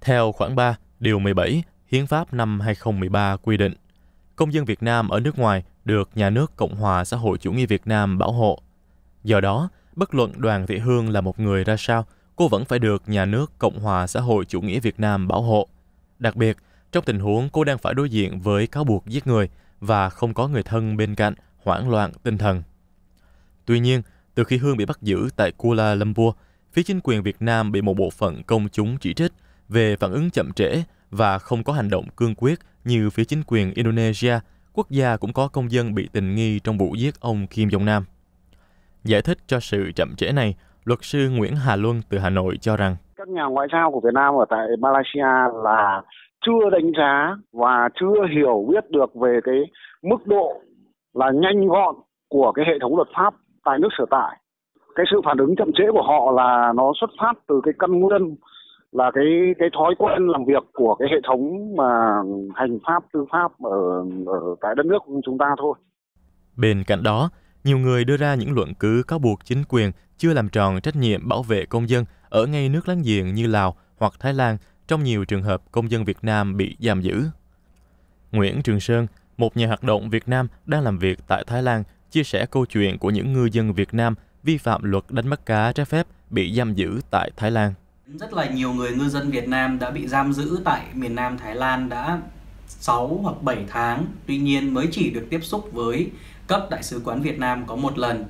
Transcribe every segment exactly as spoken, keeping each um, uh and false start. Theo khoản ba, điều mười bảy, Hiến pháp năm hai không một ba quy định, công dân Việt Nam ở nước ngoài được Nhà nước Cộng hòa xã hội chủ nghĩa Việt Nam bảo hộ. Do đó, bất luận Đoàn Thị Hương là một người ra sao, cô vẫn phải được Nhà nước Cộng hòa xã hội chủ nghĩa Việt Nam bảo hộ. Đặc biệt, trong tình huống cô đang phải đối diện với cáo buộc giết người và không có người thân bên cạnh, hoảng loạn tinh thần. Tuy nhiên, từ khi Hương bị bắt giữ tại Kuala Lumpur, phía chính quyền Việt Nam bị một bộ phận công chúng chỉ trích về phản ứng chậm trễ và không có hành động cương quyết như phía chính quyền Indonesia, quốc gia cũng có công dân bị tình nghi trong vụ giết ông Kim Jong Nam. Giải thích cho sự chậm trễ này, luật sư Nguyễn Hà Luân từ Hà Nội cho rằng các nhà ngoại giao của Việt Nam ở tại Malaysia là chưa đánh giá và chưa hiểu biết được về cái mức độ là nhanh gọn của cái hệ thống luật pháp tại nước sở tại. Cái sự phản ứng chậm trễ của họ là nó xuất phát từ cái căn nguyên là cái cái thói quen làm việc của cái hệ thống mà hành pháp tư pháp ở, ở tại đất nước của chúng ta thôi. Bên cạnh đó, nhiều người đưa ra những luận cứ cáo buộc chính quyền chưa làm tròn trách nhiệm bảo vệ công dân ở ngay nước láng giềng như Lào hoặc Thái Lan trong nhiều trường hợp công dân Việt Nam bị giam giữ. Nguyễn Trường Sơn, một nhà hoạt động Việt Nam đang làm việc tại Thái Lan, chia sẻ câu chuyện của những ngư dân Việt Nam vi phạm luật đánh bắt cá trái phép bị giam giữ tại Thái Lan. Rất là nhiều người ngư dân Việt Nam đã bị giam giữ tại miền Nam Thái Lan đã sáu hoặc bảy tháng, tuy nhiên mới chỉ được tiếp xúc với cấp Đại sứ quán Việt Nam có một lần.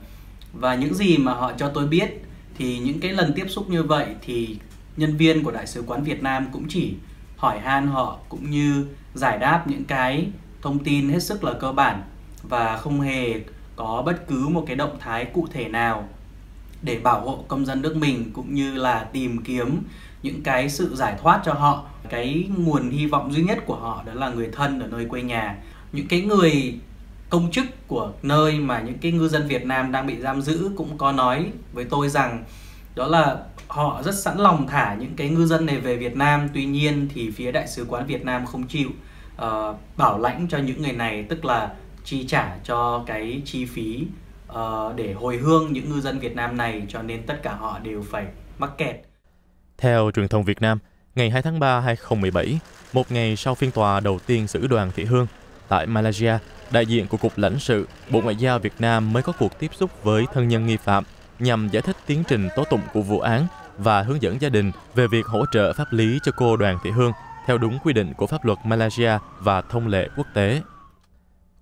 Và những gì mà họ cho tôi biết thì những cái lần tiếp xúc như vậy thì nhân viên của Đại sứ quán Việt Nam cũng chỉ hỏi han họ cũng như giải đáp những cái thông tin hết sức là cơ bản và không hề có bất cứ một cái động thái cụ thể nào để bảo hộ công dân nước mình cũng như là tìm kiếm những cái sự giải thoát cho họ. Cái nguồn hy vọng duy nhất của họ đó là người thân ở nơi quê nhà. Những cái người công chức của nơi mà những cái ngư dân Việt Nam đang bị giam giữ cũng có nói với tôi rằng đó là họ rất sẵn lòng thả những cái ngư dân này về Việt Nam, tuy nhiên thì phía Đại sứ quán Việt Nam không chịu uh, bảo lãnh cho những người này, tức là chi trả cho cái chi phí uh, để hồi hương những ngư dân Việt Nam này, cho nên tất cả họ đều phải mắc kẹt. Theo truyền thông Việt Nam, ngày hai tháng ba năm hai không một bảy, một ngày sau phiên tòa đầu tiên xử Đoàn Thị Hương, tại Malaysia, đại diện của Cục Lãnh sự, Bộ Ngoại giao Việt Nam mới có cuộc tiếp xúc với thân nhân nghi phạm nhằm giải thích tiến trình tố tụng của vụ án và hướng dẫn gia đình về việc hỗ trợ pháp lý cho cô Đoàn Thị Hương theo đúng quy định của pháp luật Malaysia và thông lệ quốc tế.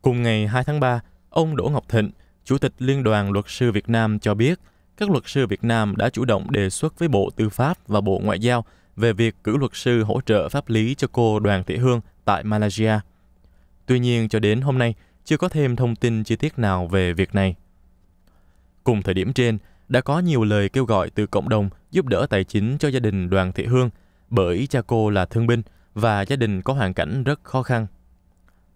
Cùng ngày hai tháng ba, ông Đỗ Ngọc Thịnh, Chủ tịch Liên đoàn Luật sư Việt Nam cho biết, các luật sư Việt Nam đã chủ động đề xuất với Bộ Tư pháp và Bộ Ngoại giao về việc cử luật sư hỗ trợ pháp lý cho cô Đoàn Thị Hương tại Malaysia. Tuy nhiên, cho đến hôm nay, chưa có thêm thông tin chi tiết nào về việc này. Cùng thời điểm trên, đã có nhiều lời kêu gọi từ cộng đồng giúp đỡ tài chính cho gia đình Đoàn Thị Hương bởi cha cô là thương binh và gia đình có hoàn cảnh rất khó khăn.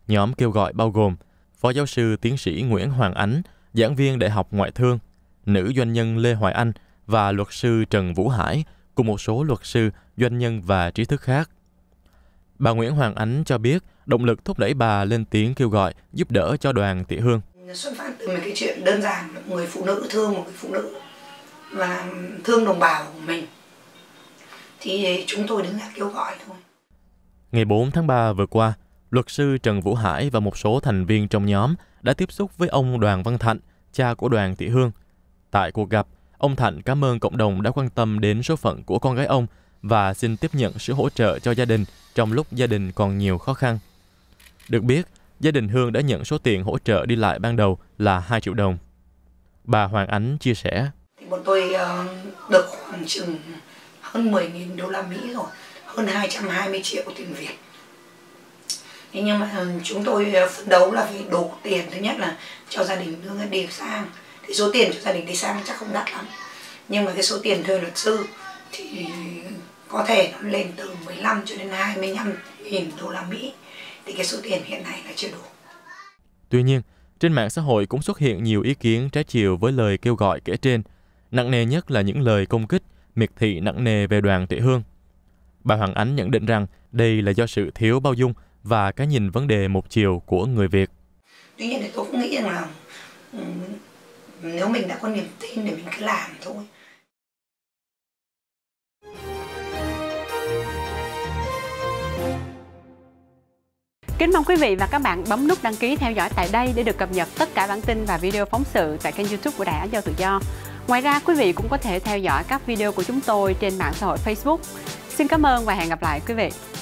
Nhóm kêu gọi bao gồm Phó giáo sư tiến sĩ Nguyễn Hoàng Ánh, giảng viên Đại học Ngoại Thương, nữ doanh nhân Lê Hoài Anh và luật sư Trần Vũ Hải cùng một số luật sư, doanh nhân và trí thức khác. Bà Nguyễn Hoàng Ánh cho biết động lực thúc đẩy bà lên tiếng kêu gọi giúp đỡ cho Đoàn Thị Hương xuất phát từ mấy cái chuyện đơn giản, người phụ nữ thương một người phụ nữ và thương đồng bào của mình thì chúng tôi đứng ra kêu gọi thôi. Ngày bốn tháng ba vừa qua, luật sư Trần Vũ Hải và một số thành viên trong nhóm đã tiếp xúc với ông Đoàn Văn Thạnh, cha của Đoàn Thị Hương. Tại cuộc gặp, ông Thạnh cảm ơn cộng đồng đã quan tâm đến số phận của con gái ông và xin tiếp nhận sự hỗ trợ cho gia đình trong lúc gia đình còn nhiều khó khăn. Được biết, gia đình Hương đã nhận số tiền hỗ trợ đi lại ban đầu là hai triệu đồng. Bà Hoàng Ánh chia sẻ. Thì bọn tôi được khoảng chừng hơn mười nghìn đô la Mỹ rồi, hơn hai trăm hai mươi triệu tiền Việt. Nhưng mà chúng tôi phấn đấu là phải đủ tiền, thứ nhất là cho gia đình Hương đi sang. Thì số tiền cho gia đình đi sang chắc không đắt lắm. Nhưng mà cái số tiền thuê luật sư thì có thể nó lên từ mười lăm cho đến hai mươi lăm nghìn đô la Mỹ. Thì cái số tiền hiện nay là chưa đủ. Tuy nhiên, trên mạng xã hội cũng xuất hiện nhiều ý kiến trái chiều với lời kêu gọi kể trên. Nặng nề nhất là những lời công kích, miệt thị nặng nề về Đoàn Thị Hương. Bà Hoàng Ánh nhận định rằng đây là do sự thiếu bao dung và cái nhìn vấn đề một chiều của người Việt. Tuy nhiên thì tôi cũng nghĩ rằng là nếu mình đã có niềm tin thì mình cứ làm thôi. Kính mong quý vị và các bạn bấm nút đăng ký theo dõi tại đây để được cập nhật tất cả bản tin và video phóng sự tại kênh YouTube của Đài Á Châu Tự Do. Ngoài ra, quý vị cũng có thể theo dõi các video của chúng tôi trên mạng xã hội Facebook. Xin cảm ơn và hẹn gặp lại quý vị.